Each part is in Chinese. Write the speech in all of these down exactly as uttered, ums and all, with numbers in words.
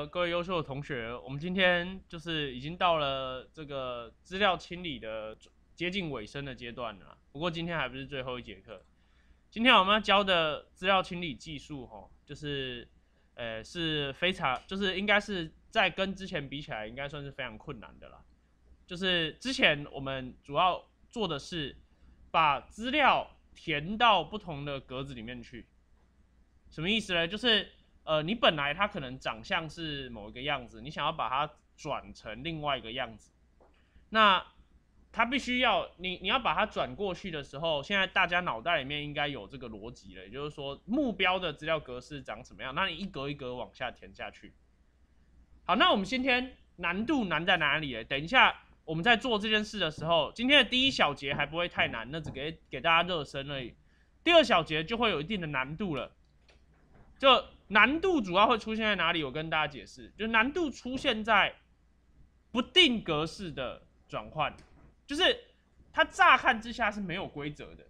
呃，各位优秀的同学，我们今天就是已经到了这个资料清理的接近尾声的阶段了。不过今天还不是最后一节课，今天我们要教的资料清理技术，吼，就是呃是非常，就是应该是在跟之前比起来，应该算是非常困难的啦。就是之前我们主要做的是把资料填到不同的格子里面去，什么意思呢？就是呃，你本来它可能长相是某一个样子，你想要把它转成另外一个样子，那它必须要你你要把它转过去的时候，现在大家脑袋里面应该有这个逻辑了，也就是说目标的资料格式长什么样，那你一格一格往下填下去。好，那我们今天难度难在哪里呢？等一下我们在做这件事的时候，今天的第一小节还不会太难，那只给给大家热身而已。第二小节就会有一定的难度了，就难度主要会出现在哪里？我跟大家解释，就难度出现在不定格式的转换，就是它乍看之下是没有规则的，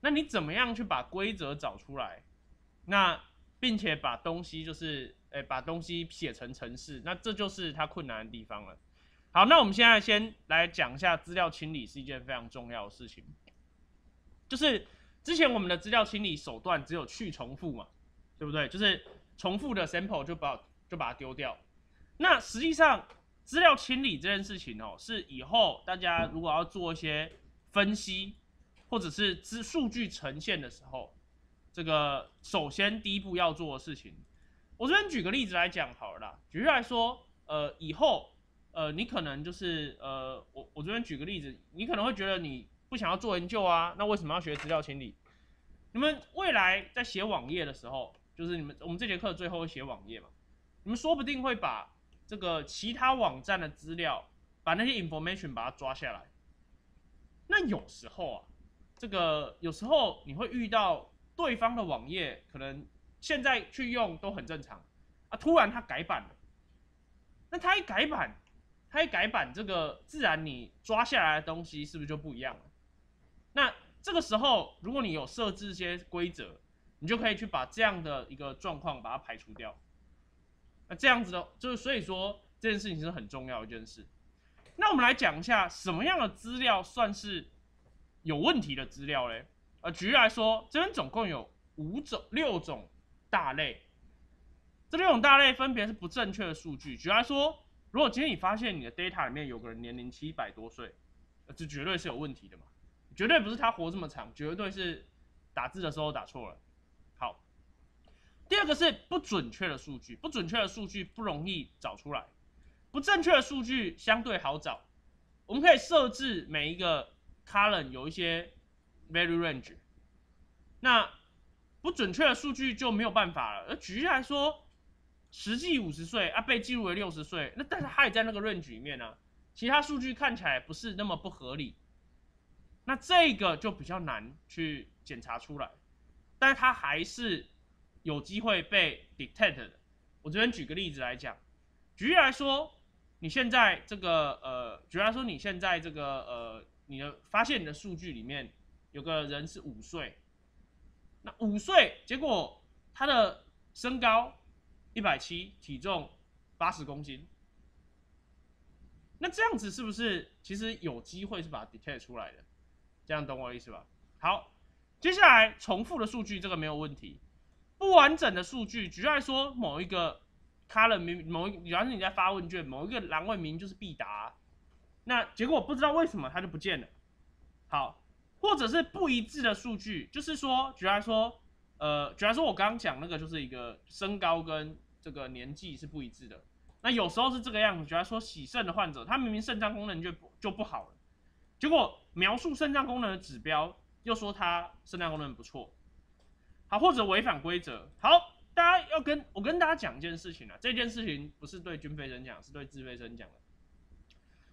那你怎么样去把规则找出来？那并且把东西就是，哎、欸，把东西写成程式，那这就是它困难的地方了。好，那我们现在先来讲一下资料清理是一件非常重要的事情。就是之前我们的资料清理手段只有去重复嘛，对不对？就是重复的 sample 就把就把它丢掉。那实际上资料清理这件事情哦，是以后大家如果要做一些分析或者是资数据呈现的时候，这个首先第一步要做的事情。我这边举个例子来讲好了啦，举例来说，呃，以后。呃，你可能就是呃，我我这边举个例子，你可能会觉得你不想要做研究啊，那为什么要学资料清理？你们未来在写网页的时候，就是你们我们这节课最后会写网页嘛，你们说不定会把这个其他网站的资料，把那些 information 把它抓下来。那有时候啊，这个有时候你会遇到对方的网页，可能现在去用都很正常啊，突然它改版了，那它一改版。它一改版，这个自然你抓下来的东西是不是就不一样了？那这个时候，如果你有设置一些规则，你就可以去把这样的一个状况把它排除掉。那这样子的，就是所以说这件事情是很重要的一件事。那我们来讲一下什么样的资料算是有问题的资料嘞？呃，举例来说，这边总共有五种、六种大类，这六种大类分别是不正确的数据。举例来说。如果今天你发现你的 data 里面有个人年龄七百多岁，这绝对是有问题的嘛，绝对不是他活这么长，绝对是打字的时候打错了。好，第二个是不准确的数据，不准确的数据不容易找出来，不正确的数据相对好找，我们可以设置每一个 column 有一些 value range， 那不准确的数据就没有办法了。而举例来说。实际五十岁啊，被记录为六十岁，那但是他也在那个 range 里面啊，其他数据看起来不是那么不合理，那这个就比较难去检查出来，但是他还是有机会被 detect 的。我这边举个例子来讲，举例来说，你现在这个呃，举例来说你现在这个呃，你的发现你的数据里面有个人是五岁，那五岁结果他的身高。一百七，体重八十公斤，那这样子是不是其实有机会是把它 detect 出来的？这样懂我的意思吧？好，接下来重复的数据这个没有问题，不完整的数据，举例来说某一个 column 名，某一，假如你在发问卷，某一个栏位名就是必答，那结果不知道为什么它就不见了。好，或者是不一致的数据，就是说，举例来说，呃，举例来说我刚刚讲那个就是一个身高跟这个年纪是不一致的，那有时候是这个样子。就来说，洗肾的患者，他明明肾脏功能就就不好了，结果描述肾脏功能的指标又说他肾脏功能不错，好，或者违反规则。好，大家要跟我跟大家讲一件事情啊，这件事情不是对军飞生讲，是对自飞生讲的，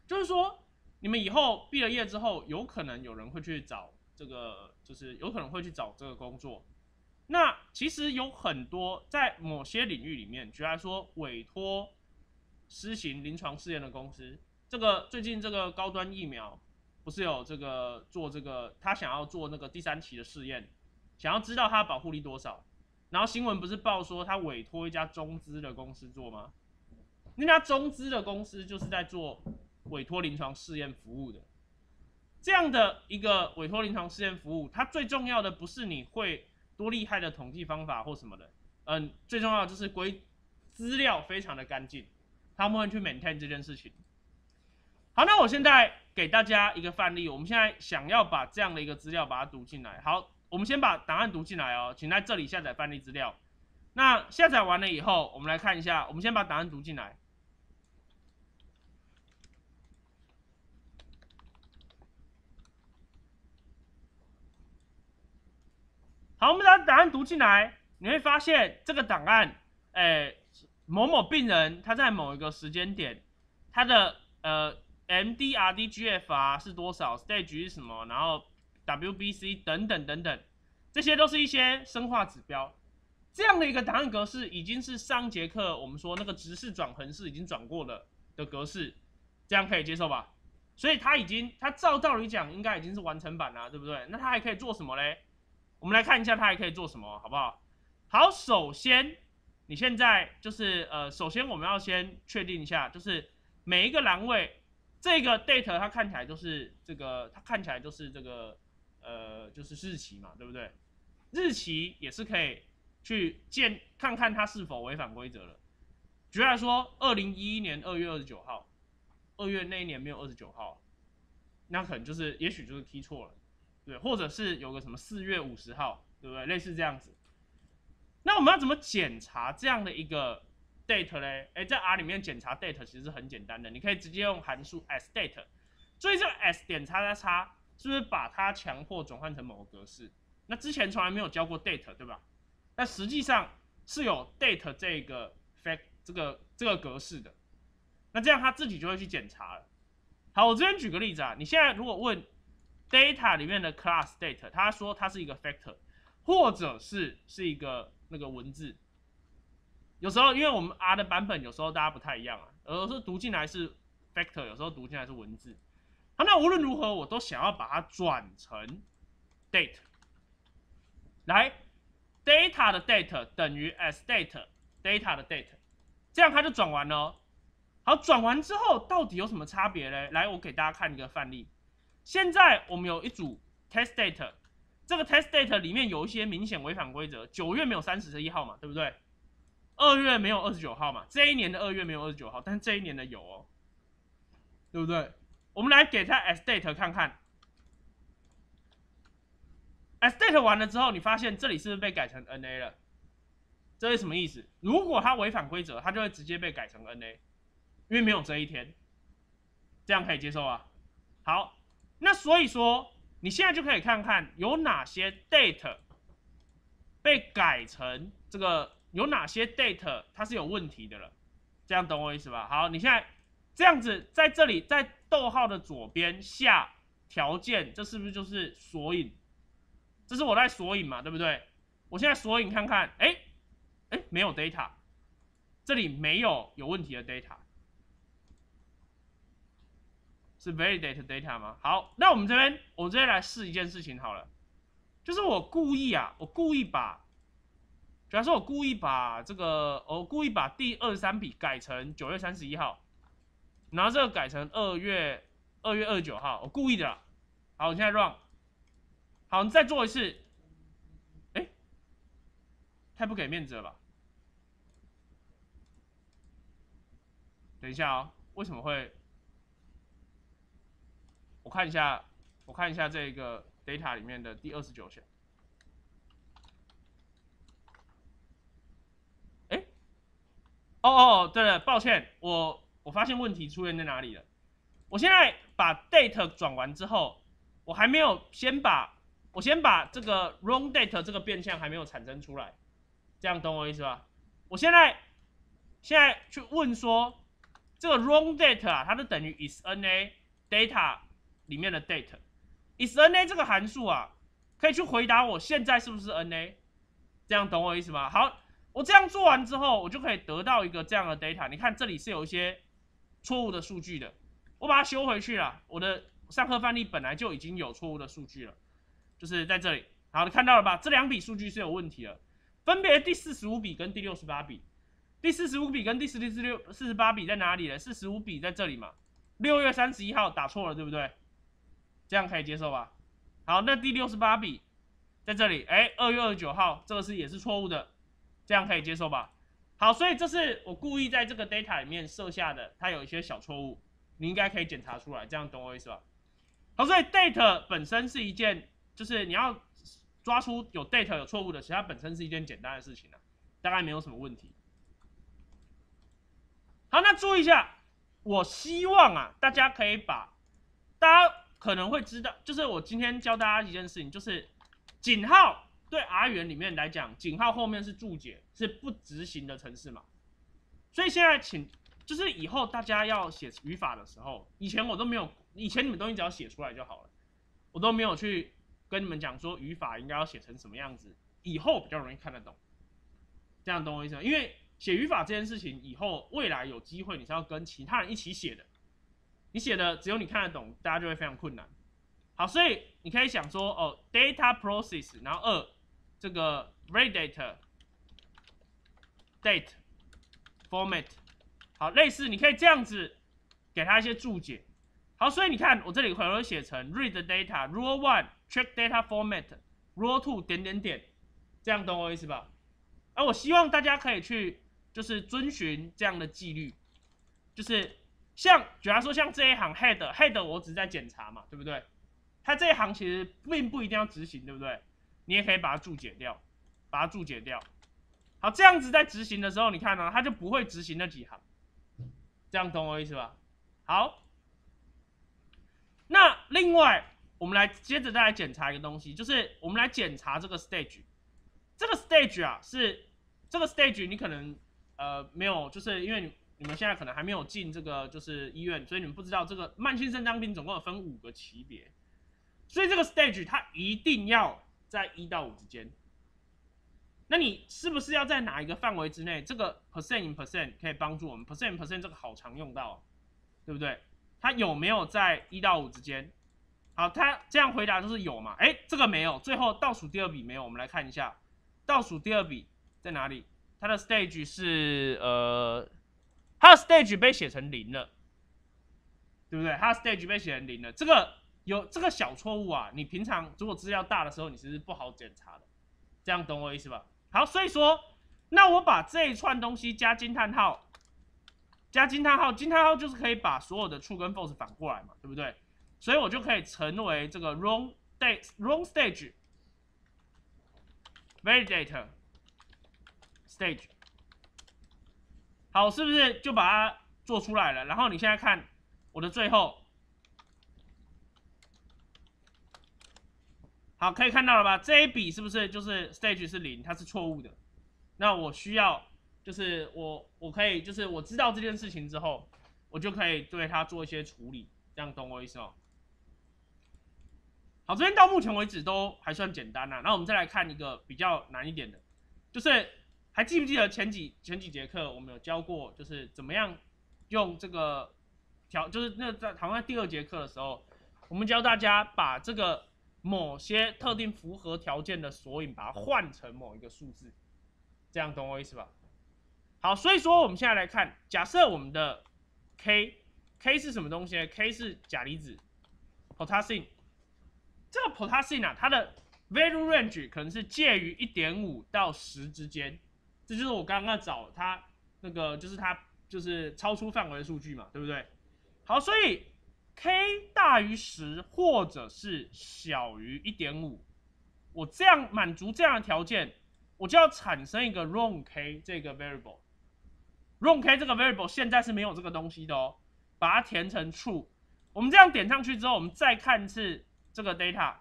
就是说你们以后毕了业之后，有可能有人会去找这个，就是有可能会去找这个工作。那其实有很多在某些领域里面，举例来说委托施行临床试验的公司，这个最近这个高端疫苗不是有这个做这个，他想要做那个第三期的试验，想要知道它的保护力多少，然后新闻不是报说他委托一家中资的公司做吗？那家中资的公司就是在做委托临床试验服务的。这样的一个委托临床试验服务，它最重要的不是你会多厉害的统计方法或什么的，嗯，最重要的就是归资料非常的干净，他们会去 maintain 这件事情。好，那我现在给大家一个范例，我们现在想要把这样的一个资料把它读进来。好，我们先把档案读进来哦，请在这里下载范例资料。那下载完了以后，我们来看一下，我们先把档案读进来。 好，我们把档案读进来，你会发现这个档案，诶，某某病人他在某一个时间点，他的呃 M D R D G F R 是多少 ，stage 是什么，然后 W B C 等等等等，这些都是一些生化指标。这样的一个档案格式已经是上节课我们说那个直式转横式已经转过了的格式，这样可以接受吧？所以它已经，它照道理讲应该已经是完成版了，对不对？那它还可以做什么嘞？ 我们来看一下它还可以做什么，好不好？好，首先，你现在就是呃，首先我们要先确定一下，就是每一个栏位，这个 date 它看起来就是这个，它看起来就是这个呃，就是日期嘛，对不对？日期也是可以去见看看它是否违反规则了。举例来说，二零一一年二月二十九号，二月那一年没有二十九号，那可能就是也许就是踢错了。 对，或者是有个什么四月五十号，对不对？类似这样子。那我们要怎么检查这样的一个 date 嘞？哎，在 R 里面检查 date 其实是很简单的，你可以直接用函数 as date。所以这个 as 点叉叉叉是不是把它强迫转换成某个格式？那之前从来没有教过 date， 对吧？那实际上是有 date 这个 fact 这个这个格式的。那这样它自己就会去检查了。好，我这边举个例子啊，你现在如果问 data 里面的 class data， 他说它是一个 factor， 或者是是一个那个文字。有时候因为我们 R 的版本有时候大家不太一样啊，有时候读进来是 factor， 有时候读进来是文字。好，那无论如何我都想要把它转成 date。来 ，data 的 date 等于 as date，data 的 date， 这样它就转完了哦。好，转完之后到底有什么差别嘞？来，我给大家看一个范例。 现在我们有一组 test data， 这个 test data 里面有一些明显违反规则。九月没有三十一号嘛，对不对？ 二月没有二十九号嘛，这一年的二月没有二十九号，但是这一年的有哦，对不对？我们来给它 as data 看看。as data 完了之后，你发现这里是不是被改成 N A 了？这是什么意思？如果它违反规则，它就会直接被改成 N A， 因为没有这一天。这样可以接受啊？好。 那所以说，你现在就可以看看有哪些 date 被改成这个，有哪些 date 它是有问题的了，这样懂我意思吧？好，你现在这样子在这里，在逗号的左边下条件，这是不是就是索引？这是我在索引嘛，对不对？我现在索引看看，哎哎，没有 data， 这里没有有问题的 data。 是 validate data 吗？好，那我们这边，我直接来试一件事情好了，就是我故意啊，我故意把，假如说我故意把这个，我故意把第二十三笔改成九月三十一号，然后这个改成二月二十九号，我故意的啦。好，我现在 run， 好，你再做一次，哎，太不给面子了吧？等一下哦，为什么会？ 我看一下，我看一下这个 data 里面的第二十九项。哎、欸，哦哦，对了，抱歉，我我发现问题出现在哪里了。我现在把 date 转完之后，我还没有先把，我先把这个 wrong date 这个变项还没有产生出来，这样懂我意思吧？我现在现在去问说，这个 wrong date 啊，它就等于 is N A data。 里面的 date is N A 这个函数啊，可以去回答我现在是不是 N A， 这样懂我意思吗？好，我这样做完之后，我就可以得到一个这样的 data。你看这里是有一些错误的数据的，我把它修回去了。我的上课范例本来就已经有错误的数据了，就是在这里。好，你看到了吧？这两笔数据是有问题的，分别第四十五笔跟第六十八笔。第四十五笔跟第十、第四六、四十八笔在哪里呢？四十五笔在这里嘛。六月三十一号打错了，对不对？这样可以接受吧？好，那第六十八笔在这里，哎，二月二十九号这个是也是错误的，这样可以接受吧？好，所以这是我故意在这个 data 里面设下的，它有一些小错误，你应该可以检查出来，这样懂我意思吧？好，所以 data 本身是一件，就是你要抓出有 data 有错误的，其实它本身是一件简单的事情啊，大概没有什么问题。 好，那注意一下，我希望啊，大家可以把，大家可能会知道，就是我今天教大家一件事情，就是井号对 R 语言里面来讲，井号后面是注解，是不执行的程式嘛。所以现在请，就是以后大家要写语法的时候，以前我都没有，以前你们东西只要写出来就好了，我都没有去跟你们讲说语法应该要写成什么样子，以后比较容易看得懂。这样懂我意思吗？因为 写语法这件事情，以后未来有机会你是要跟其他人一起写的，你写的只有你看得懂，大家就会非常困难。好，所以你可以想说，哦 ，data process， 然后二这个 validator date format， 好，类似你可以这样子给它一些注解。好，所以你看我这里可能会写成 read data rule one check data format rule two 点点点，这样懂我意思吧？啊，我希望大家可以去 就是遵循这样的纪律，就是像，举例说像这一行 head head， 我只是在检查嘛，对不对？它这一行其实并不一定要执行，对不对？你也可以把它注解掉，把它注解掉。好，这样子在执行的时候，你看呢、啊，它就不会执行那几行，这样懂我意思吧？好，那另外我们来接着再来检查一个东西，就是我们来检查这个 stage， 这个 stage 啊是这个 stage 你可能 呃，没有，就是因为你你们现在可能还没有进这个就是医院，所以你们不知道这个慢性肾脏病总共有分五个级别，所以这个 stage 它一定要在一到五之间。那你是不是要在哪一个范围之内？这个 percent in percent 可以帮助我们 percent in percent 这个好常用到、啊，对不对？它有没有在一到五之间？好，它这样回答就是有嘛？哎，这个没有，最后倒数第二笔没有，我们来看一下倒数第二笔在哪里。 它的 stage 是呃，它的 stage 被写成零了，对不对？它的 stage 被写成零了，这个有这个小错误啊，你平常如果资料大的时候，你其实不好检查的，这样懂我意思吧？好，所以说，那我把这一串东西加惊叹号，加惊叹号，惊叹号就是可以把所有的 true 跟 false 反过来嘛，对不对？所以我就可以成为这个 wrong stage wrong stage validator。 stage， 好，是不是就把它做出来了？然后你现在看我的最后，好，可以看到了吧？这一笔是不是就是 stage 是零，它是错误的。那我需要就是我我可以就是我知道这件事情之后，我就可以对它做一些处理，这样懂我意思哦？好，这边到目前为止都还算简单啦、啊。然后我们再来看一个比较难一点的，就是 还记不记得前几前几节课我们有教过，就是怎么样用这个条，就是那在好像在第二节课的时候，我们教大家把这个某些特定符合条件的索引，把它换成某一个数字，这样懂我意思吧？好，所以说我们现在来看，假设我们的 K K 是什么东西呢 ？K 是钾离子 potassium， 这个 potassium 啊，它的 value range 可能是介于 一点五 到十之间。 这就是我刚刚找它那个，就是它就是超出范围的数据嘛，对不对？好，所以 K 大于十或者是小于 一点五， 我这样满足这样的条件，我就要产生一个 wrong K 这个 variable。wrong K 这个 variable 现在是没有这个东西的哦，把它填成 true。我们这样点上去之后，我们再看一次这个 data。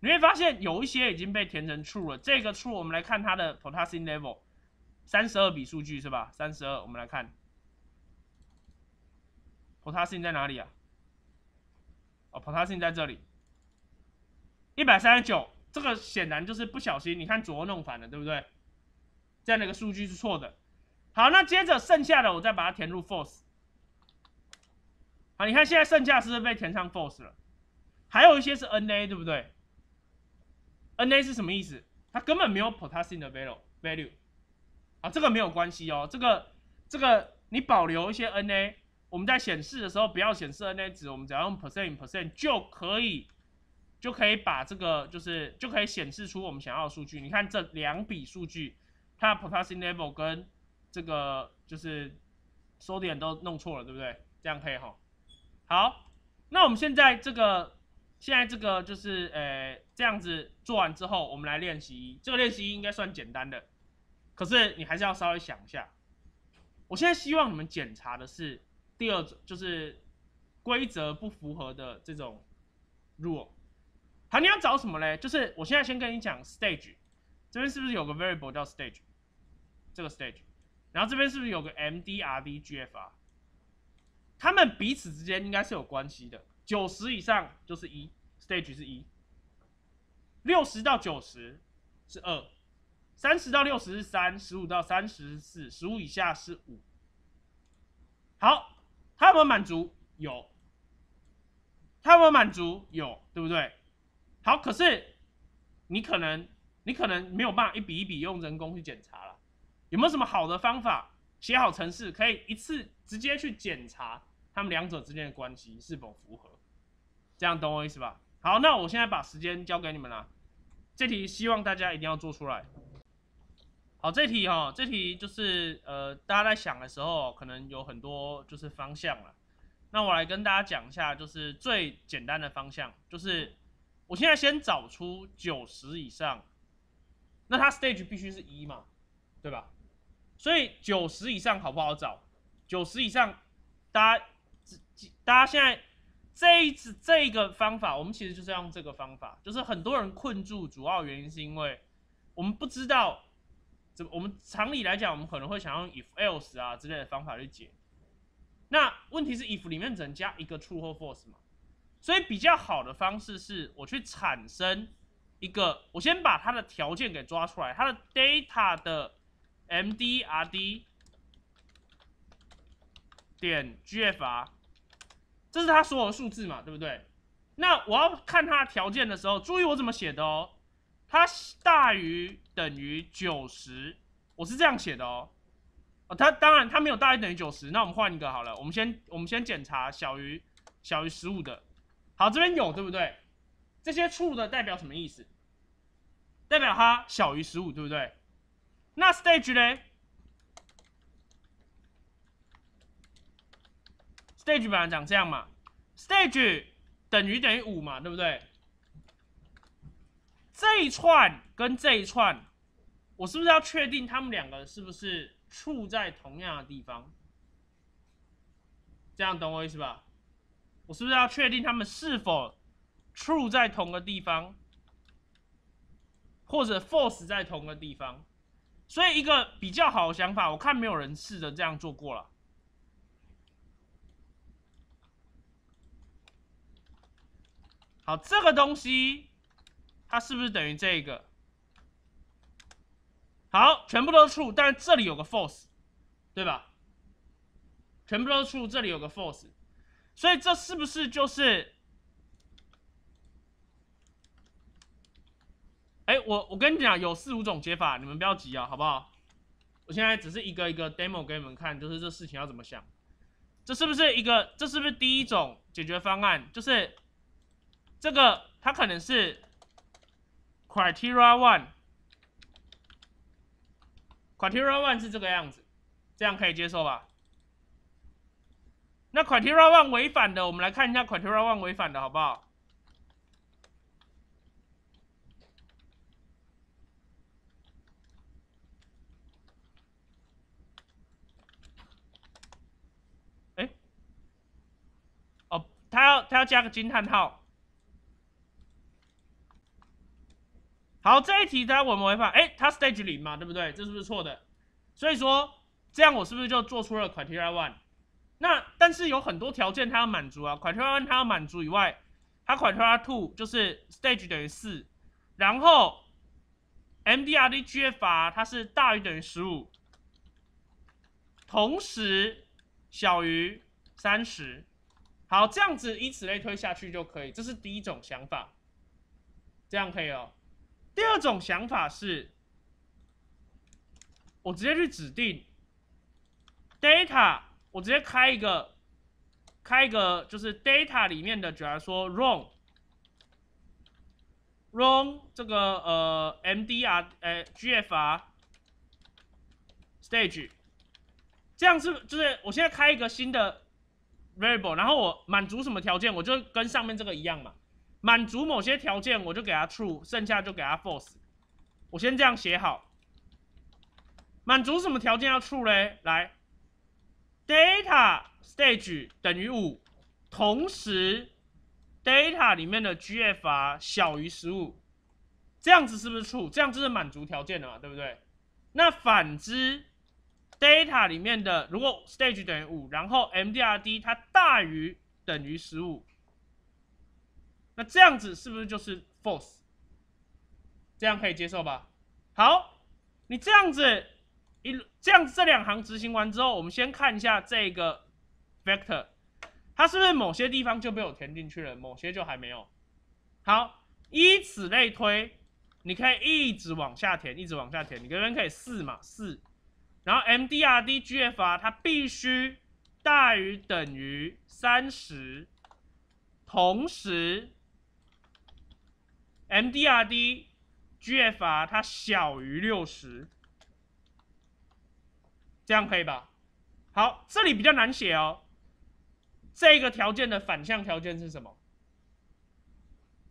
你会发现有一些已经被填成 true 了。这个 true 我们来看它的 potassium level， 三十二笔数据是吧？ 三十二， 我们来看 potassium 在哪里啊？哦 ，potassium 在这里， 一百三十九， 这个显然就是不小心，你看左右弄反了，对不对？这样的一个数据是错的。好，那接着剩下的我再把它填入 false。好，你看现在剩下是不是被填上 false 了？还有一些是 N A， 对不对？ N A 是什么意思？它根本没有 potassium 的 value，啊，这个没有关系哦，这个这个你保留一些 N A， 我们在显示的时候不要显示 N A 值，我们只要用 percent percent 就可以就可以把这个就是就可以显示出我们想要的数据。你看这两笔数据，它的 potassium level 跟这个就是 sodium 都弄错了，对不对？这样可以哈。好，那我们现在这个。 现在这个就是呃这样子做完之后，我们来练习。这个练习应该算简单的，可是你还是要稍微想一下。我现在希望你们检查的是第二种，就是规则不符合的这种 rule。好，你要找什么嘞？就是我现在先跟你讲 stage， 这边是不是有个 variable 叫 stage？ 这个 stage， 然后这边是不是有个 M D R D G F R？ 它们彼此之间应该是有关系的。 九十以上就是一 ，stage 是一。六十到九十是二， 三十到六十是三， 十五到三十是四， 十五以下是五。好，他有没有满足？有。他有没有满足？有，对不对？好，可是你可能你可能没有办法一笔一笔用人工去检查了。有没有什么好的方法？写好程式可以一次直接去检查他们两者之间的关系是否符合？ 这样懂我意思吧？好，那我现在把时间交给你们啦。这题希望大家一定要做出来。好，这题哈，这题就是呃，大家在想的时候可能有很多就是方向了。那我来跟大家讲一下，就是最简单的方向，就是我现在先找出九十以上，那它 stage 必须是一嘛，对吧？所以九十以上好不好找？ 九十以上，大家大家现在。 这一次这个方法，我们其实就是要用这个方法，就是很多人困住，主要原因是因为我们不知道怎么。我们常理来讲，我们可能会想用 if else 啊之类的方法去解。那问题是 if 里面只能加一个 true 或 false 嘛，所以比较好的方式是我去产生一个，我先把它的条件给抓出来，它的 data 的 mdrd 点 gfr。 这是它所有的数字嘛，对不对？那我要看它的条件的时候，注意我怎么写的哦。它大于等于九十，我是这样写的哦。哦，它当然它没有大于等于九十，那我们换一个好了。我们先我们先检查小于小于十五的。好，这边有对不对？这些true的代表什么意思？代表它小于十五，对不对？那 stage 呢？ stage 本来长这样嘛 ，stage 等于等于五嘛，对不对？这一串跟这一串，我是不是要确定他们两个是不是处在同样的地方？这样懂我意思吧？我是不是要确定他们是否处在同个地方，或者 false 在同个地方？所以一个比较好的想法，我看没有人试着这样做过了。 好，这个东西它是不是等于这个？好，全部都是 true， 但是这里有个 false， 对吧？全部都是 true， 这里有个 false， 所以这是不是就是？哎，我我跟你讲，有四五种解法，你们不要急啊，好不好？我现在只是一个一个 demo 给你们看，就是这事情要怎么想。这是不是一个？这是不是第一种解决方案？就是。 这个它可能是 criteria one，criteria one 是这个样子，这样可以接受吧？那 criteria one 违反的，我们来看一下 criteria one 违反的好不好？哎，哦，它要它要加个惊叹号。 好，这一题它我们违反，哎，它 stage 零嘛，对不对？这是不是错的？所以说这样我是不是就做出了 criteria one？ 那但是有很多条件它要满足啊 ，criteria one 它要满足以外，它 criteria two 就是 stage 等于 四， 然后 M D R D G F R 它是大于等于 十五， 同时小于 三十。好，这样子以此类推下去就可以，这是第一种想法，这样可以哦。 第二种想法是，我直接去指定 data， 我直接开一个开一个就是 data 里面的，假如说 wrong wrong 这个呃 mdr 呃 gfr stage， 这样是就是我现在开一个新的 variable， 然后我满足什么条件，我就跟上面这个一样嘛。 满足某些条件，我就给它 true， 剩下就给它 false。我先这样写好。满足什么条件要 true 嘞？来 ，data stage 等于 五， 同时 data 里面的 gfr 小于 十五， 这样子是不是 true？ 这样就是满足条件了嘛，对不对？那反之 ，data 里面的如果 stage 等于 五， 然后 mdrd 它大于等于 十五。 那这样子是不是就是 false？ 这样可以接受吧？好，你这样子一这样子这两行执行完之后，我们先看一下这个 vector， 它是不是某些地方就被我填进去了，某些就还没有。好，依此类推，你可以一直往下填，一直往下填。你这边可以四嘛四，然后 mdrd gfr 它必须大于等于 三十， 同时。 mdrd gfr 它小于 六十， 这样可以吧？好，这里比较难写哦。这个条件的反向条件是什么？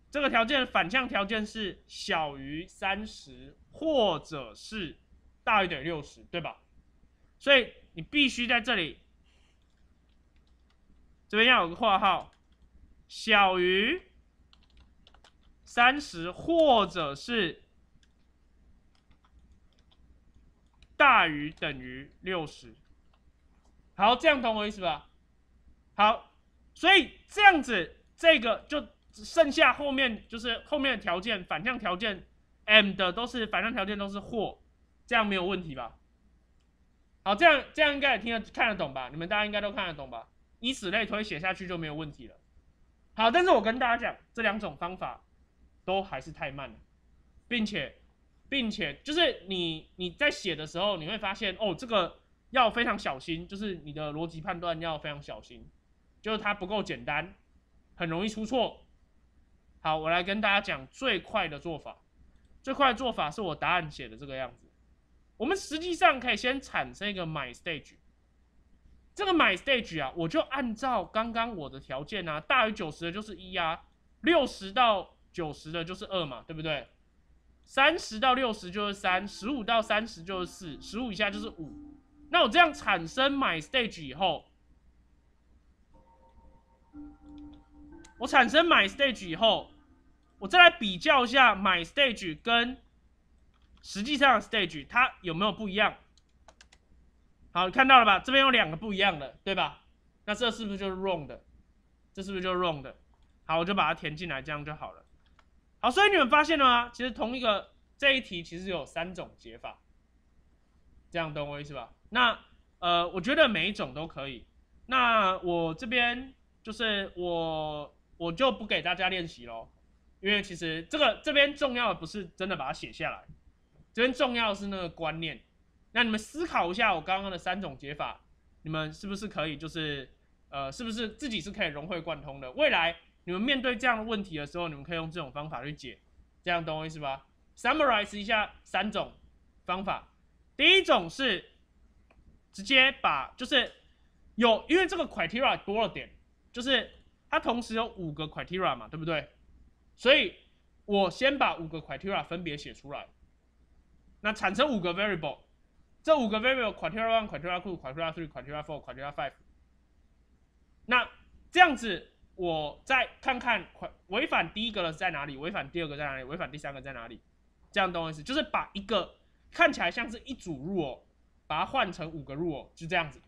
这个条件的反向条件是小于 三十， 或者是大于等于 六十， 对吧？所以你必须在这里，这边要有个括号，小于 三十或者是大于等于 六十， 好，这样懂我意思吧？好，所以这样子，这个就剩下后面就是后面的条件，反向条件 M 的都是反向条件都是或，这样没有问题吧？好，这样这样应该也听得看得懂吧？你们大家应该都看得懂吧？以此类推写下去就没有问题了。好，但是我跟大家讲，这两种方法 都还是太慢了，并且，并且就是你你在写的时候，你会发现哦，这个要非常小心，就是你的逻辑判断要非常小心，就是它不够简单，很容易出错。好，我来跟大家讲最快的做法。最快的做法是我答案写的这个样子。我们实际上可以先产生一个 my stage， 这个 my stage 啊，我就按照刚刚我的条件啊，大于九十的就是一啊， 六十到 九十的就是二嘛，对不对？ 三十到六十就是三， 十五到三十就是四， 十五以下就是五。那我这样产生 my stage 以后，我产生 my stage 以后，我再来比较一下 my stage 跟实际上的 stage 它有没有不一样。好，看到了吧？这边有两个不一样的，对吧？那这是不是就是 wrong 的？这是不是就是 wrong 的？好，我就把它填进来，这样就好了。 好，所以你们发现了吗？其实同一个这一题其实有三种解法，这样懂我意思吧？那呃，我觉得每一种都可以。那我这边就是我我就不给大家练习咯，因为其实这个这边重要的不是真的把它写下来，这边重要的是那个观念。那你们思考一下我刚刚的三种解法，你们是不是可以就是呃，是不是自己是可以融会贯通的？未来 你们面对这样的问题的时候，你们可以用这种方法去解，这样懂我意思吧 ？Summarize 一下三种方法。第一种是直接把，就是有，因为这个 criteria 多了点，就是它同时有五个 criteria 嘛，对不对？所以我先把五个 criteria 分别写出来，那产生五个 variable， 这五个 variable criteria one、criteria two、criteria three、criteria four、criteria five， 那这样子 我再看看违反第一个的在哪里，违反第二个在哪里，违反第三个在哪里，这样懂我意思？就是把一个看起来像是一组 rule， 把它换成五个 rule， 就这样子。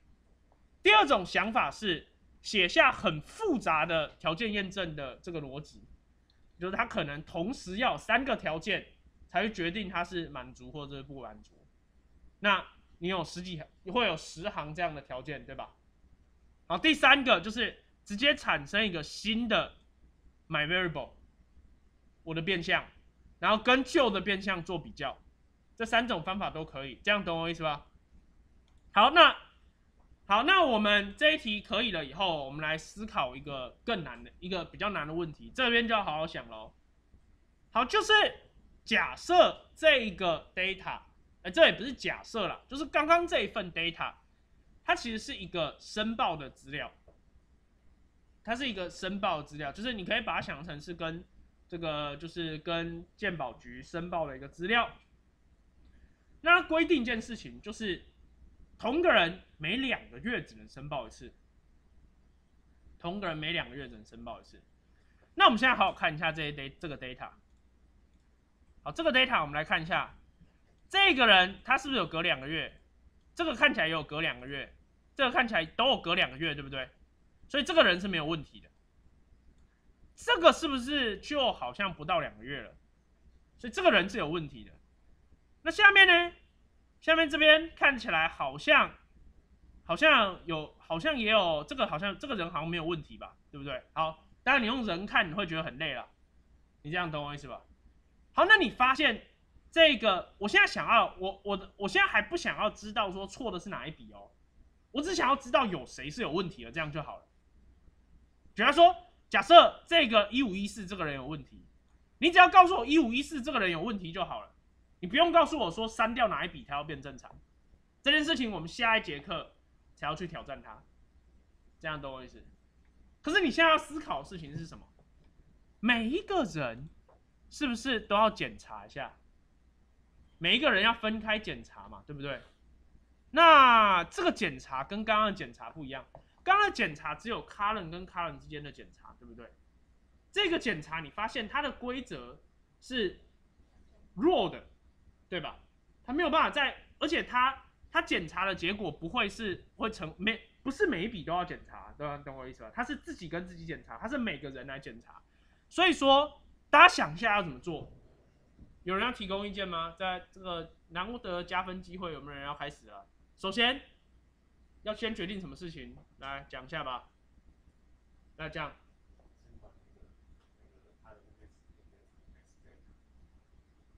第二种想法是写下很复杂的条件验证的这个逻辑，就是它可能同时要有三个条件才会决定它是满足或者是不满足。那你有十几，你会有十行这样的条件，对吧？好，第三个就是 直接产生一个新的 my variable， 我的变项，然后跟旧的变项做比较，这三种方法都可以，这样懂我意思吧？好，那好，那我们这一题可以了以后，我们来思考一个更难的、一个比较难的问题，这边就要好好想喽。好，就是假设这个 data， 哎，这也不是假设啦，就是刚刚这一份 data， 它其实是一个申报的资料，它是一个申报的资料，就是你可以把它想成是跟这个就是跟健保局申报的一个资料。 那规定一件事情，就是同个人每两个月只能申报一次。同个人每两个月只能申报一次。那我们现在好好看一下这一 data 这个 data。好，这个 data 我们来看一下，这个人他是不是有隔两个月？这个看起来也有隔两个月，这个看起来都有隔两个月，对不对？所以这个人是没有问题的。这个是不是就好像不到两个月了？所以这个人是有问题的。 那下面呢？下面这边看起来好像，好像有，好像也有这个，好像这个人好像没有问题吧，对不对？好，当然你用人看你会觉得很累了，你这样懂我意思吧？好，那你发现这个，我现在想要，我我我现在还不想要知道说错的是哪一笔哦，我只想要知道有谁是有问题的，这样就好了。比方说，假设这个一五一四这个人有问题，你只要告诉我一五一四这个人有问题就好了。 你不用告诉我说删掉哪一笔才要变正常，这件事情我们下一节课才要去挑战它，这样懂我意思？可是你现在要思考的事情是什么？每一个人是不是都要检查一下？每一个人要分开检查嘛，对不对？那这个检查跟刚刚的检查不一样，刚刚的检查只有 current 跟 current 之间的检查，对不对？这个检查你发现它的规则是弱的。 对吧？他没有办法在，而且他他检查的结果不会是会成每不是每一笔都要检查，对吧？懂我意思吧？他是自己跟自己检查，他是每个人来检查。所以说，大家想一下要怎么做？有人要提供意见吗？在这个难得加分机会，有没有人要开始了？首先要先决定什么事情，来讲一下吧。那这样。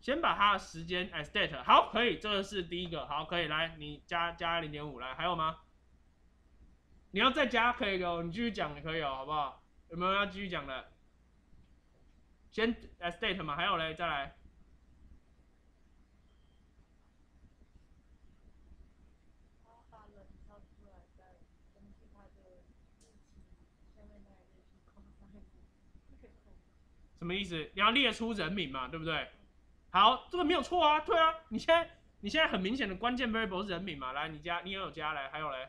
先把它的时间 as date 好，可以，这个是第一个，好，可以，来，你加加 零点五 来，还有吗？你要再加可以的哦，你继续讲也可以哦，好不好？有没有要继续讲的？先 as date 嘛，还有嘞，再来。什么意思？你要列出人名嘛，对不对？ 好，这个没有错啊，对啊，你现在你现在很明显的关键 variable 是人名嘛，来，你加，你也有加来，还有嘞，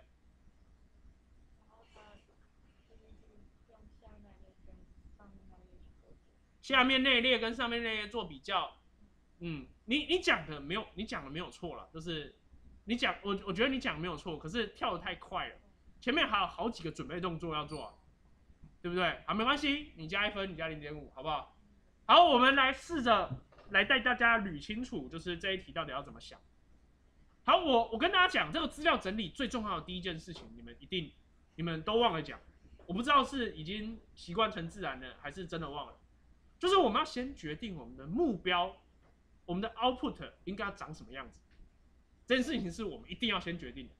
下面那一列跟上面那一列做比较，嗯，你你讲的没有，你讲的没有错了，就是你讲，我我觉得你讲没有错，可是跳的太快了，前面还有好几个准备动作要做、啊，对不对？好，没关系，你加一分，你加 零点五 好不好？好，我们来试着。 来带大家捋清楚，就是这一题到底要怎么想。好，我我跟大家讲，这个资料整理最重要的第一件事情，你们一定你们都忘了讲。我不知道是已经习惯成自然了，还是真的忘了。就是我们要先决定我们的目标，我们的 output 应该要长什么样子。这件事情是我们一定要先决定的，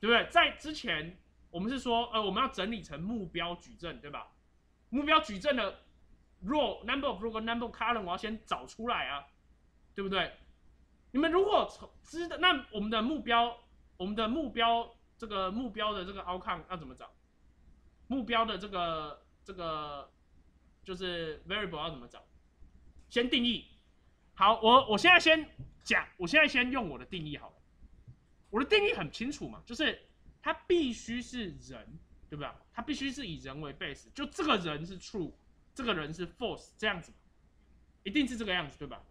对不对？在之前我们是说，呃，我们要整理成目标矩阵，对吧？目标矩阵的。 row number of row 跟 number of column 我要先找出来啊，对不对？你们如果知道，那我们的目标，我们的目标这个目标的这个 outcome 要怎么找？目标的这个这个就是 variable 要怎么找？先定义。好，我我现在先讲，我现在先用我的定义好了。我的定义很清楚嘛，就是它必须是人，对不对？它必须是以人为 base， 就这个人是 true。 这个人是 false 这样子，一定是这个样子，对吧？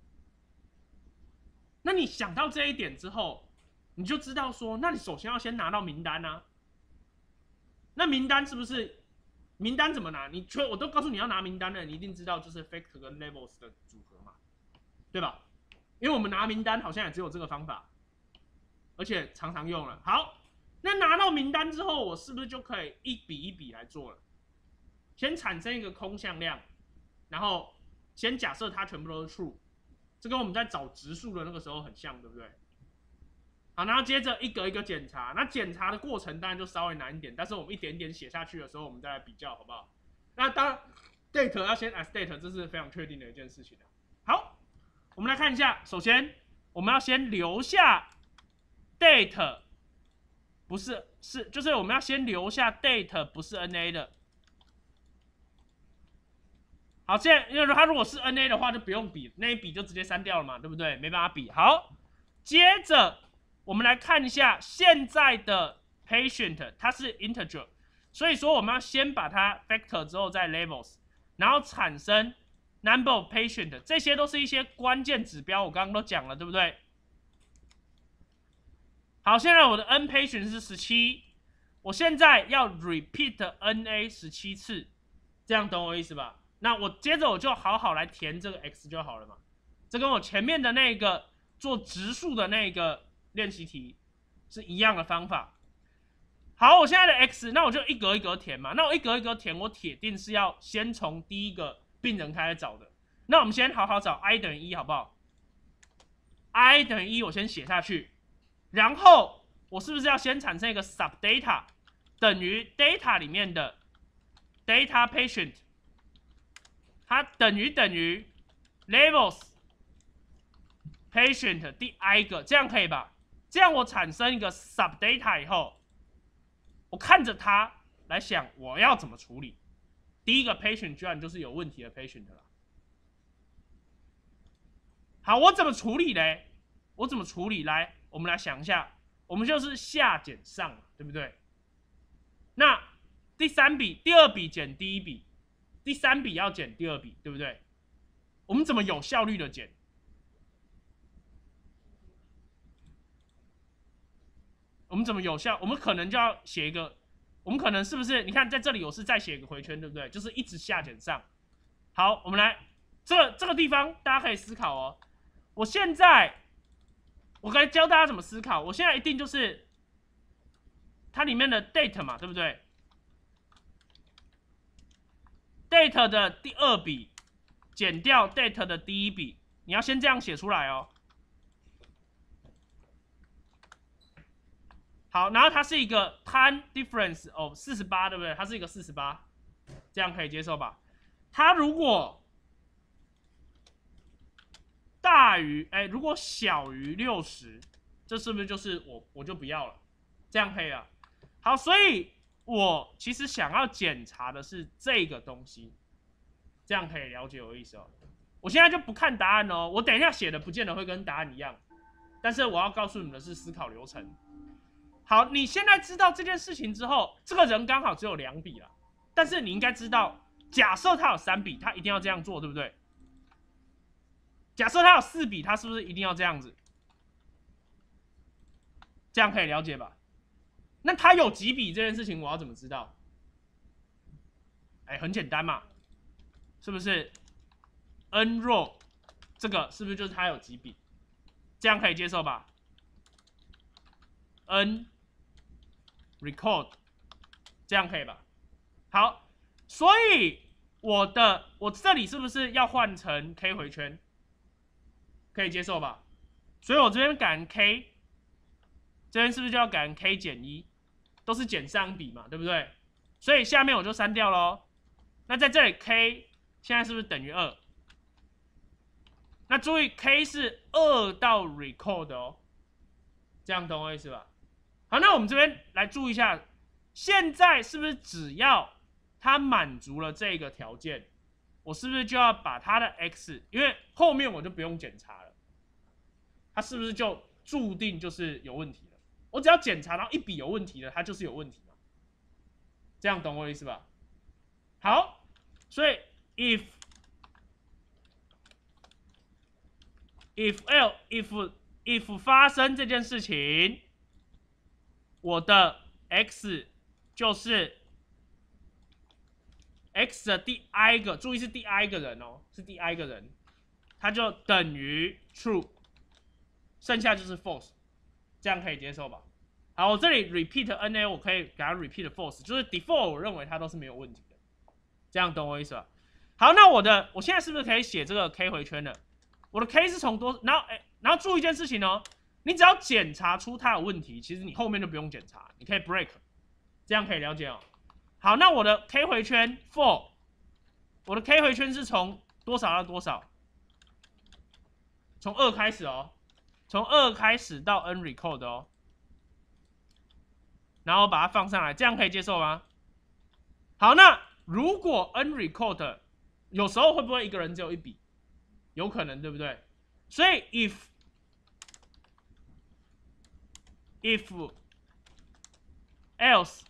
那你想到这一点之后，你就知道说，那你首先要先拿到名单啊。那名单是不是？名单怎么拿？你全我都告诉你要拿名单了，你一定知道就是 fact 跟 labels 的组合嘛，对吧？因为我们拿名单好像也只有这个方法，而且常常用了。好，那拿到名单之后，我是不是就可以一笔一笔来做了？ 先产生一个空向量，然后先假设它全部都是 true，这跟我们在找植树的那个时候很像，对不对？好，然后接着一个一个检查，那检查的过程当然就稍微难一点，但是我们一点点写下去的时候，我们再来比较，好不好？那当然 ，date 要先 as date， 这是非常确定的一件事情的。好，我们来看一下，首先我们要先留下 date， 不是是就是我们要先留下 date 不是 N A 的。 好，现在因为它如果是 N A 的话，就不用比，那一笔就直接删掉了嘛，对不对？没办法比。好，接着我们来看一下现在的 patient， 它是 integer， 所以说我们要先把它 factor 之后再 labels， 然后产生 number of patient， 这些都是一些关键指标，我刚刚都讲了，对不对？好，现在我的 n patient 是十七，我现在要 repeat N A 十七次，这样懂我意思吧？ 那我接着我就好好来填这个 x 就好了嘛，这跟我前面的那个做植树的那个练习题是一样的方法。好，我现在的 x， 那我就一格一格填嘛。那我一格一格填，我铁定是要先从第一个病人开始找的。那我们先好好找 i 等于一，好不好 ？i 等于一，我先写下去。然后我是不是要先产生一个 sub data 等于 data 里面的 data patient？ 它等于等于 labels patient 第 i 个，这样可以吧？这样我产生一个 sub data 以后，我看着它来想我要怎么处理。第一个 patient 居然就是有问题的 patient 了。好，我怎么处理嘞？我怎么处理？来，我们来想一下，我们就是下减上，对不对？那第三笔、第二笔减第一笔。 第三笔要减第二笔，对不对？我们怎么有效率的减？我们怎么有效？我们可能就要写一个，我们可能是不是？你看在这里我是再写一个回圈，对不对？就是一直下减上。好，我们来这这个地方，大家可以思考哦。我现在我该教大家怎么思考。我现在一定就是它里面的 date 嘛，对不对？ date 的第二笔减掉 date 的第一笔，你要先这样写出来哦。好，然后它是一个 time difference of 四十八，对不对？它是一个四十八，这样可以接受吧？它如果大于，哎，如果小于 六十， 这是不是就是我我就不要了？这样可以了。好，所以。 我其实想要检查的是这个东西，这样可以了解我的意思哦。我现在就不看答案哦，我等一下写的不见得会跟答案一样，但是我要告诉你们的是思考流程。好，你现在知道这件事情之后，这个人刚好只有两笔了，但是你应该知道，假设他有三笔，他一定要这样做，对不对？假设他有四笔，他是不是一定要这样子？这样可以了解吧？ 那他有几笔这件事情，我要怎么知道？哎，很简单嘛，是不是 ？N row 这个是不是就是他有几笔？这样可以接受吧 ？N record 这样可以吧？好，所以我的我这里是不是要换成 K 回圈？可以接受吧？所以我这边改成 K， 这边是不是就要改成 K 减一？ 都是减上笔嘛，对不对？所以下面我就删掉咯。那在这里 k 现在是不是等于 二？ 那注意 k 是二到 record 哦，这样懂我意思吧？好，那我们这边来注意一下，现在是不是只要它满足了这个条件，我是不是就要把它的 x， 因为后面我就不用检查了，它是不是就注定就是有问题？ 我只要检查到一笔有问题的，它就是有问题嘛，这样懂我意思吧？好，所以 if if l if if 发生这件事情，我的 x 就是 x 的第 i 个，注意是第 i 个人哦，是第 i 个人，它就等于 true， 剩下就是 false。 这样可以接受吧？好，我这里 repeat N A， 我可以给它 repeat false， 就是 default 我认为它都是没有问题的，这样懂我意思吧？好，那我的我现在是不是可以写这个 k 回圈了？我的 K 是从多，然后哎、欸，然后注意一件事情哦，你只要检查出它有问题，其实你后面就不用检查，你可以 break， 这样可以了解哦。好，那我的 K 回圈 for， 我的 K 回圈是从多少到多少？从二开始哦，从二开始到 n record 哦，然后把它放上来，这样可以接受吗？好，那如果 n record 有时候会不会一个人只有一笔？有可能，对不对？所以 if if else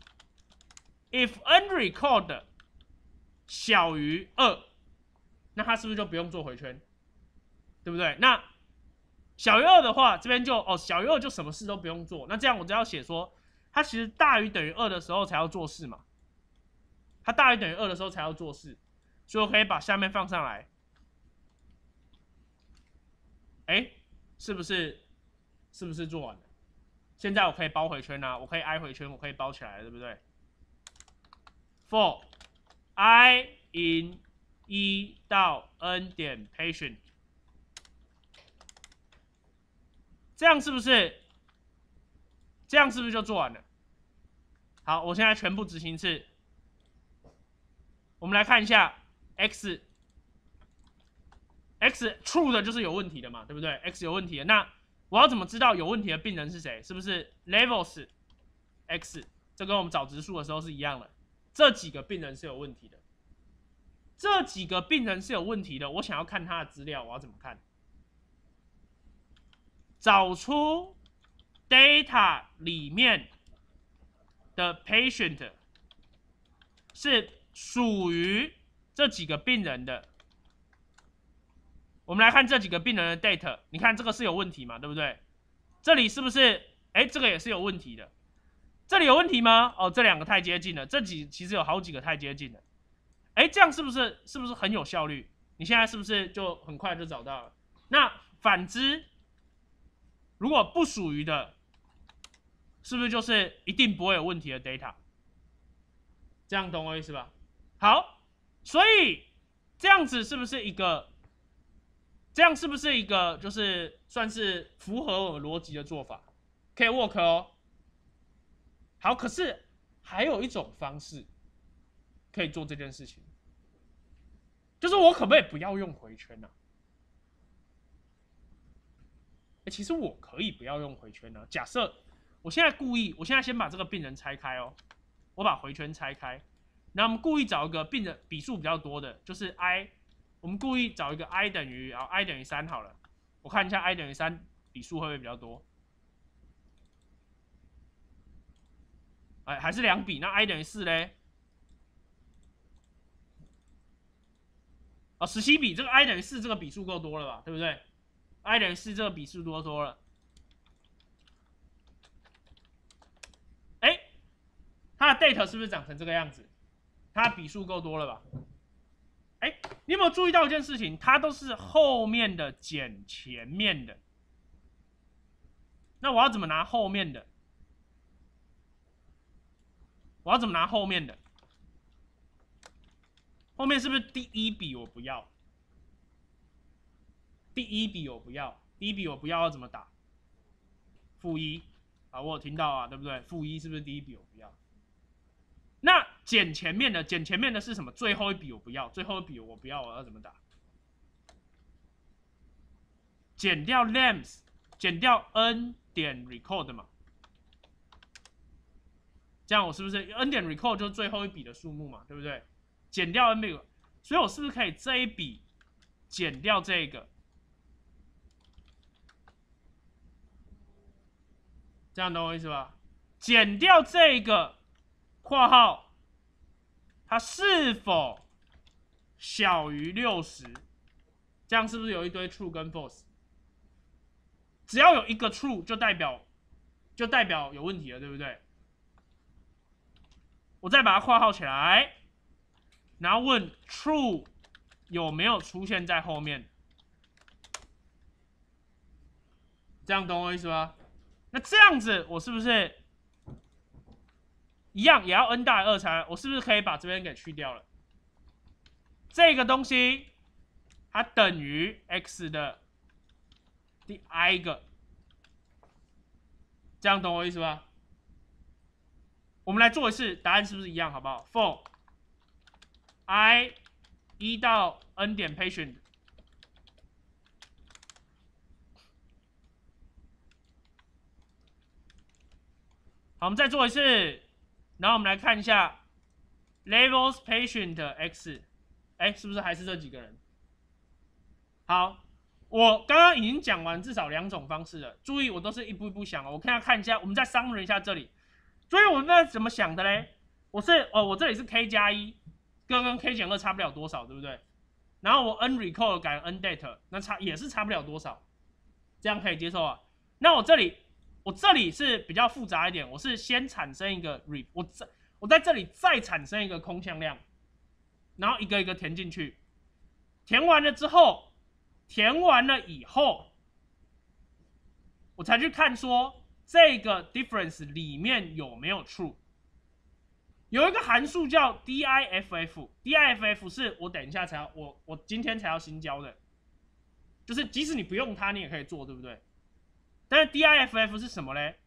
if n record 小于 二， 那它是不是就不用做回圈？对不对？那小于二的话，这边就哦小于二就什么事都不用做。那这样我只要写说，它其实大于等于二的时候才要做事嘛。它大于等于二的时候才要做事，所以我可以把下面放上来。哎，是不是是不是做完了？现在我可以包回圈啊，我可以 i 回圈，我可以包起来，对不对 ？for i in 一到 n 点 patient， 这样是不是？这样是不是就做完了？好，我现在全部执行一次。我们来看一下 x。x true 的就是有问题的嘛，对不对 ？x 有问题的，那我要怎么知道有问题的病人是谁？是不是 levels x？ 这跟我们找植数的时候是一样的。这几个病人是有问题的，这几个病人是有问题的。我想要看他的资料，我要怎么看？找出 data 里面的 patient 是属于这几个病人的。我们来看这几个病人的 data， 你看这个是有问题嘛，对不对？这里是不是？哎，这个也是有问题的。这里有问题吗？哦，这两个太接近了，这几其实有好几个太接近了。哎，这样是不是是不是很有效率？你现在是不是就很快就找到了？那反之，如果不属于的，是不是就是一定不会有问题的 data？ 这样懂我意思吧？好，所以这样子是不是一个？这样是不是一个就是算是符合我们逻辑的做法？可以 work 哦。好，可是还有一种方式可以做这件事情，就是我可不可以不要用回圈呢、啊欸？其实我可以不要用回圈呢、啊。假设我现在故意，我现在先把这个病人拆开哦，我把回圈拆开，然后我们故意找一个病人笔数比较多的，就是 i。我们故意找一个 i 等于，然后 i 等于三好了。我看一下 i 等于三笔数会不会比较多？哎，还是两笔。那 i 等于四嘞？哦，十七笔。这个 i 等于四这个笔数够多了吧？对不对 ？i 等于四这个笔数多多了。哎，它的 data 是不是长成这个样子？它的笔数够多了吧？哎，你有没有注意到一件事情？它都是后面的减前面的。那我要怎么拿后面的？我要怎么拿后面的？后面是不是第一笔我不要？第一笔我不要，第一笔我不要要怎么打？负一啊，我有听到啊，对不对？负一是不是第一笔我不要？那减前面的，减前面的是什么？最后一笔我不要，最后一笔我不要，我要怎么打？减掉 lambs， 减掉 n 点 record 嘛，这样我是不是 n 点 record 就是最后一笔的数目嘛，对不对？减掉 n 笔，所以我是不是可以这一笔减掉这个，这样懂我意思吧？减掉这个。括号，它是否小于六十？这样是不是有一堆 true 跟 false？ 只要有一个 true 就代表就代表有问题了，对不对？我再把它括号起来，然后问 true 有没有出现在后面？这样懂我意思吗？那这样子我是不是？一样也要 n 大于二才，我是不是可以把这边给去掉了？这个东西它等于 x 的第 i 个，这样懂我意思吗？我们来做一次，答案是不是一样？好不好 ？for i 一到 n 点 patient。 好，我们再做一次，然后我们来看一下 levels patient x， 哎，是不是还是这几个人？好，我刚刚已经讲完至少两种方式了。注意，我都是一步一步想哦。我看一下，看一下，我们再商量一下这里。所以我们那怎么想的嘞？我是哦，我这里是 k 加一，跟跟 k 减二差不了多少，对不对？然后我 n recall 改 n date， 那差也是差不了多少，这样可以接受啊。那我这里。 我这里是比较复杂一点，我是先产生一个 re， 我在我在这里再产生一个空向量，然后一个一个填进去，填完了之后，填完了以后，我才去看说这个 difference 里面有没有 true。有一个函数叫 diff，diff 是我等一下才要我我今天才要新教的，就是即使你不用它，你也可以做，对不对？ 但是 diff 是什么嘞？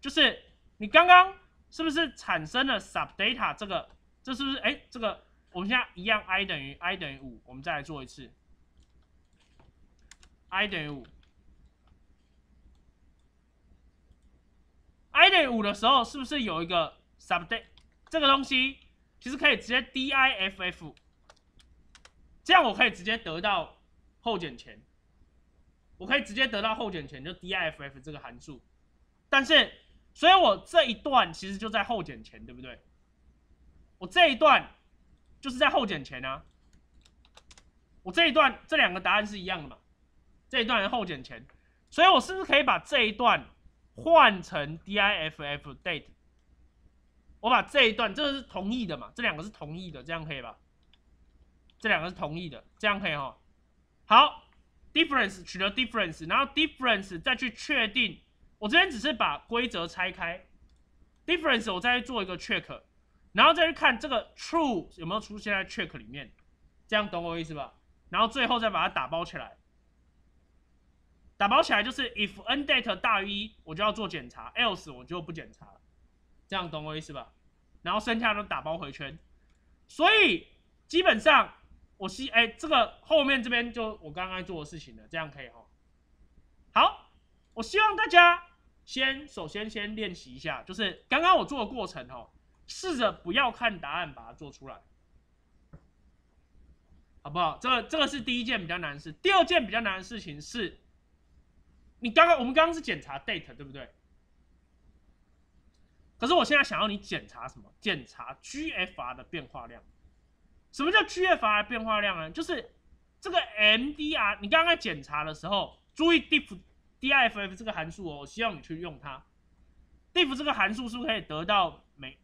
就是你刚刚是不是产生了 subdata 这个？这是不是？哎，这个我们现在一样 ，i 等于 i 等于 五， 我们再来做一次 ，i 等于 五，i 等于五的时候，是不是有一个 subdata 这个东西？其实可以直接 diff， 这样我可以直接得到后减前。 我可以直接得到后减前，就 diff 这个函数，但是，所以我这一段其实就在后减前，对不对？我这一段就是在后减前啊。我这一段这两个答案是一样的嘛？这一段是后减前，所以我是不是可以把这一段换成 diff date？ 我把这一段这个是同义的嘛？这两个是同义的，这样可以吧？这两个是同义的，这样可以齁。好。 difference 取得 difference， 然后 difference 再去确定。我这边只是把规则拆开 ，difference 我再去做一个 check， 然后再去看这个 true 有没有出现在 check 里面，这样懂我意思吧？然后最后再把它打包起来。打包起来就是 if n date 大于一，我就要做检查 ；else 我就不检查了，这样懂我意思吧？然后剩下都打包回圈。所以基本上。 我是哎、欸，这个后面这边就我刚刚做的事情了，这样可以哈。好，我希望大家先首先先练习一下，就是刚刚我做的过程哈，试着不要看答案把它做出来，好不好？这个这个是第一件比较难的事，第二件比较难的事情是，你刚刚我们刚刚是检查 date 对不对？可是我现在想要你检查什么？检查 G F R 的变化量。 什么叫 G F R 变化量呢？就是这个 M D R， 你刚刚检查的时候，注意 diff diff 这个函数哦，我希望你去用它。diff 这个函数是不是可以得到每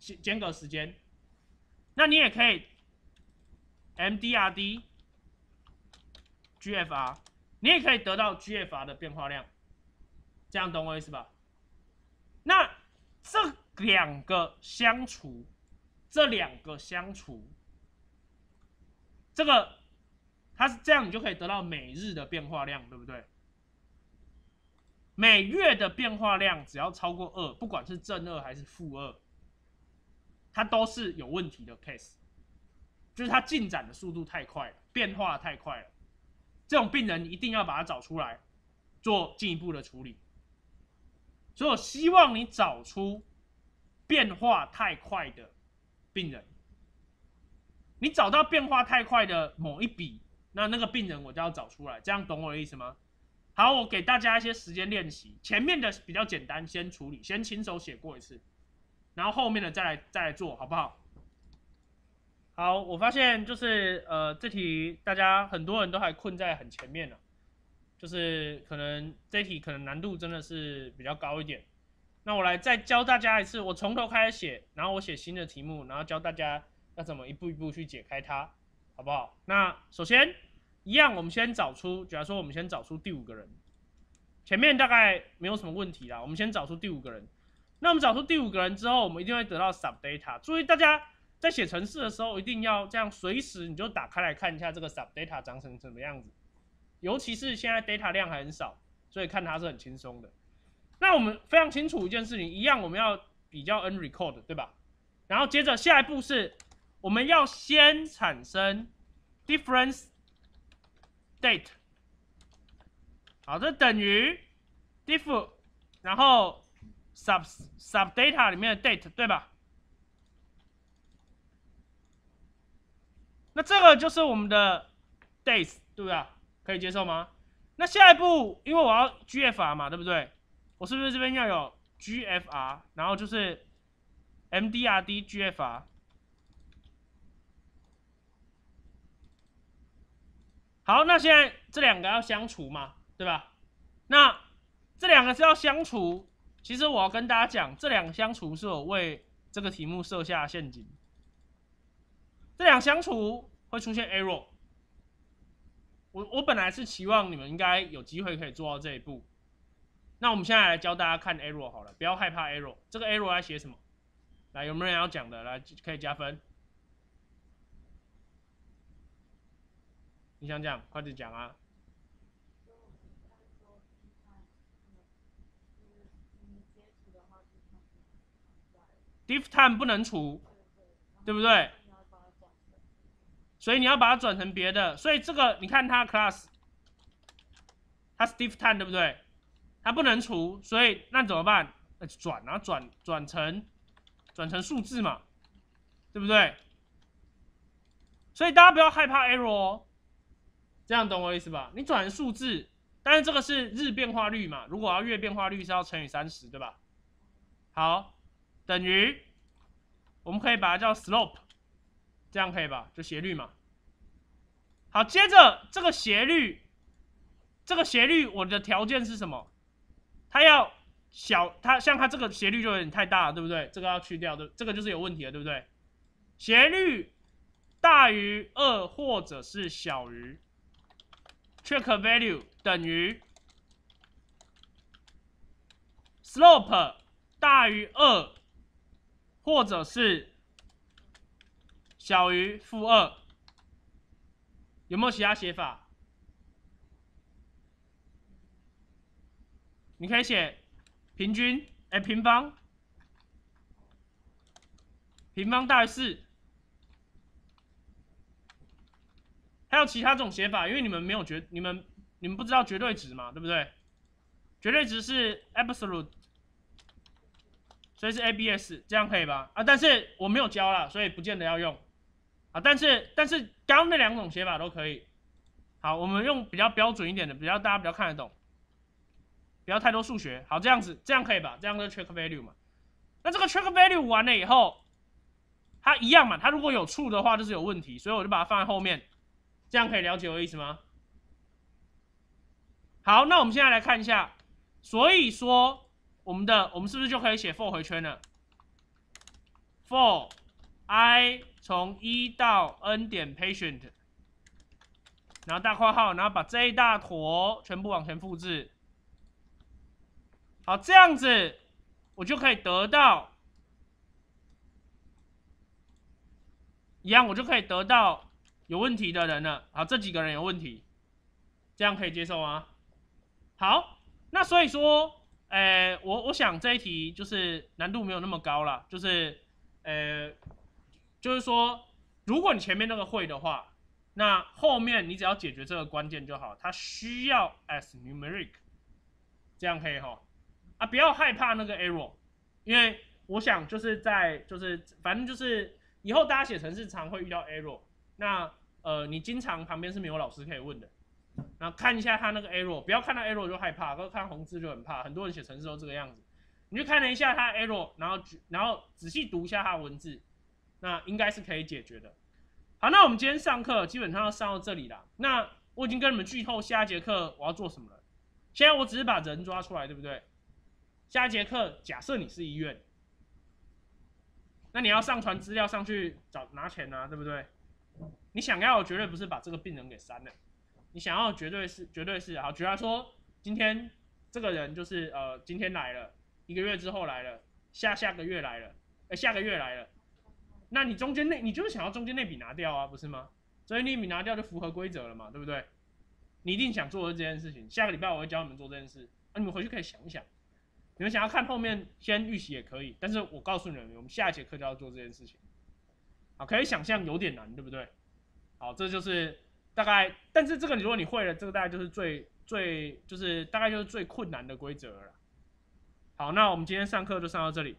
间隔时间？那你也可以 M D R D G F R， 你也可以得到 G F R 的变化量。这样懂我意思吧？那这两个相除，这两个相除。 这个，它是这样，你就可以得到每日的变化量，对不对？每月的变化量只要超过 二， 不管是正二还是负二，它都是有问题的 case， 就是它进展的速度太快了，变化太快了。这种病人一定要把它找出来，做进一步的处理。所以我希望你找出变化太快的病人。 你找到变化太快的某一笔，那那个病人我就要找出来，这样懂我的意思吗？好，我给大家一些时间练习，前面的比较简单，先处理，先亲手写过一次，然后后面的再来再来做，好不好？好，我发现就是呃，这题大家很多人都还困在很前面了，就是可能这题可能难度真的是比较高一点。那我来再教大家一次，我从头开始写，然后我写新的题目，然后教大家。 那怎么一步一步去解开它，好不好？那首先一样，我们先找出，假如说我们先找出第五个人，前面大概没有什么问题啦。我们先找出第五个人，那我们找出第五个人之后，我们一定会得到 subdata。注意大家在写程式的时候，一定要这样随时你就打开来看一下这个 subdata 长成什么样子，尤其是现在 data 量还很少，所以看它是很轻松的。那我们非常清楚一件事情，一样我们要比较 n record， 对吧？然后接着下一步是我们要先产生 difference date， 好，这等于 diff， 然后 sub sub data 里面的 date， 对吧？那这个就是我们的 days， 对不对？可以接受吗？那下一步，因为我要 G F R 嘛，对不对？我是不是这边要有 G F R， 然后就是 M D R D G F R？ 好，那现在这两个要相除嘛，对吧？那这两个是要相除。其实我要跟大家讲，这两个相除是我为这个题目设下的陷阱。这两个相除会出现 error。 我我本来是期望你们应该有机会可以做到这一步，那我们现在来教大家看 error 好了，不要害怕 error。这个 error 来写什么？来，有没有人要讲的？来，可以加分。你想讲，快点讲啊！diff time 不能除，对不对？ 所以你要把它转成别的，所以这个你看它 class， 它是 diff time 对不对？它不能除，所以那怎么办？呃、转啊转转成转成数字嘛，对不对？所以大家不要害怕 error， 哦，这样懂我意思吧？你转成数字，但是这个是日变化率嘛，如果要月变化率是要乘以三十对吧？好，等于我们可以把它叫 slope。 这样可以吧？就斜率嘛。好，接着这个斜率，这个斜率我的条件是什么？它要小，它像它这个斜率就有点太大了，对不对？这个要去掉，对，这个就是有问题了，对不对？斜率大于二或者是小于 ，check value 等于 slope 大于二或者是 小于负二，有没有其他写法？你可以写平均，哎、欸，平方，平方大于四，还有其他种写法，因为你们没有绝，你们你们不知道绝对值嘛，对不对？绝对值是 absolute。 所以是 A B S， 这样可以吧？啊，但是我没有教啦，所以不见得要用。 啊，但是但是刚刚那两种写法都可以。好，我们用比较标准一点的，比较大家比较看得懂，不要太多数学。好，这样子这样可以吧？这样就 check value 嘛。那这个 check value 完了以后，它一样嘛，它如果有true的话就是有问题，所以我就把它放在后面。这样可以了解我的意思吗？好，那我们现在来看一下，所以说我们的我们是不是就可以写 for 回圈了 ？for i 从一到 n 点 patient， 然后大括号，然后把这一大坨全部往前复制。好，这样子我就可以得到，一样我就可以得到有问题的人了。好，这几个人有问题，这样可以接受吗？好，那所以说，诶、呃，我我想这一题就是难度没有那么高啦，就是，呃。 就是说，如果你前面那个会的话，那后面你只要解决这个关键就好。它需要 as numeric， 这样可以吼啊，不要害怕那个 error， 因为我想就是在就是反正就是以后大家写程式常会遇到 error， 那呃你经常旁边是没有老师可以问的，然后看一下他那个 error， 不要看到 error 就害怕，或看红字就很怕，很多人写程式都这个样子。你就看了一下他 error， 然后然后仔细读一下他的文字。 那应该是可以解决的。好，那我们今天上课基本上要上到这里啦。那我已经跟你们剧透下一节课我要做什么了。现在我只是把人抓出来，对不对？下一节课假设你是医院，那你要上传资料上去找拿钱啊，对不对？你想要的绝对不是把这个病人给删了，你想要的绝对是绝对是好，举例说今天这个人就是呃今天来了，一个月之后来了，下下个月来了，呃下个月来了。 那你中间那，你就是想要中间那笔拿掉啊，不是吗？所以那笔拿掉就符合规则了嘛，对不对？你一定想做的这件事情。下个礼拜我会教你们做这件事，那、啊、你们回去可以想一想。你们想要看后面先预习也可以，但是我告诉你们，我们下一节课就要做这件事情。好，可以想象有点难，对不对？好，这就是大概，但是这个如果你会了，这个大概就是最最就是大概就是最困难的规则了啦。好，那我们今天上课就上到这里。